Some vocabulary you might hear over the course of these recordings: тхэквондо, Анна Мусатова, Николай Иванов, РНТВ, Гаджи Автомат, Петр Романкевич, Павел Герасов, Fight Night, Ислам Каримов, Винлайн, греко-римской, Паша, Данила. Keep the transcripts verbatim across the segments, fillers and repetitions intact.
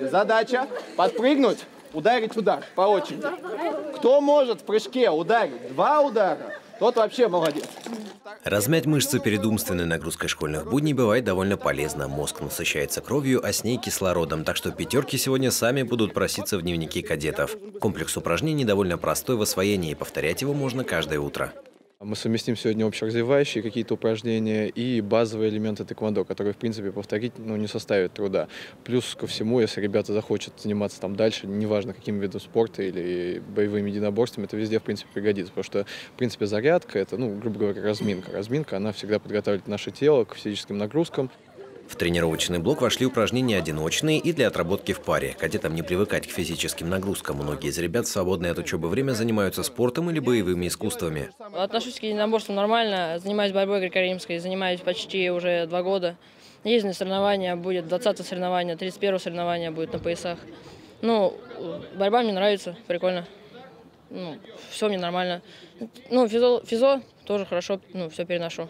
Задача подпрыгнуть, ударить удар по очереди. Кто может в прыжке ударить два удара, тот вообще молодец. Размять мышцы перед умственной нагрузкой школьных будней бывает довольно полезно. Мозг насыщается кровью, а с ней кислородом. Так что пятерки сегодня сами будут проситься в дневники кадетов. Комплекс упражнений довольно простой в освоении, и повторять его можно каждое утро. Мы совместим сегодня общеразвивающие какие-то упражнения и базовые элементы тэквондо, которые, в принципе, повторить ну, не составит труда. Плюс ко всему, если ребята захочут заниматься там дальше, неважно, каким видом спорта или боевыми единоборствами, это везде, в принципе, пригодится. Потому что, в принципе, зарядка – это, ну, грубо говоря, разминка. Разминка, она всегда подготавливает наше тело к физическим нагрузкам. В тренировочный блок вошли упражнения одиночные и для отработки в паре. Кадетам не привыкать к физическим нагрузкам. Многие из ребят в свободное от учебы время занимаются спортом или боевыми искусствами. Отношусь к единоборствам нормально. Занимаюсь борьбой греко-римской, занимаюсь почти уже два года. Ездим на соревнования, будет двадцатое соревнование, тридцать первое соревнование будет на поясах. Ну, борьба мне нравится, прикольно. Ну, все мне нормально. Ну, физо, физо тоже хорошо, ну, все переношу.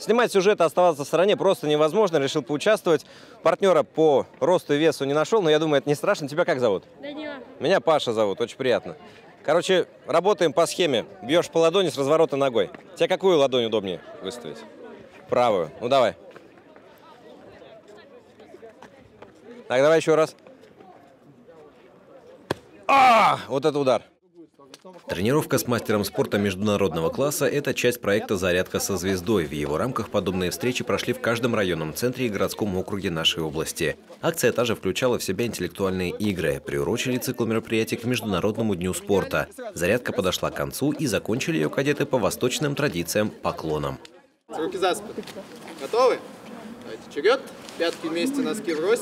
Снимать сюжет, оставаться в стороне просто невозможно. Решил поучаствовать. Партнера по росту и весу не нашел, но я думаю, это не страшно. Тебя как зовут? Данила. Меня Паша зовут, очень приятно. Короче, работаем по схеме. Бьешь по ладони с разворота ногой. Тебе какую ладонь удобнее выставить? Правую. Ну давай. Так, давай еще раз. А! Вот это удар. Тренировка с мастером спорта международного класса – это часть проекта «Зарядка со звездой». В его рамках подобные встречи прошли в каждом районном центре и городском округе нашей области. Акция также включала в себя интеллектуальные игры. Приурочили цикл мероприятий к Международному дню спорта. Зарядка подошла к концу, и закончили ее кадеты по восточным традициям – поклоном. Руки за спину. Готовы? Давайте черед. Пятки вместе, носки врозь.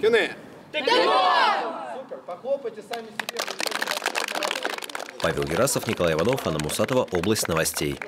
Кюне. Супер, похлопайте сами себе. Павел Герасов, Николай Иванов, Анна Мусатова, область новостей.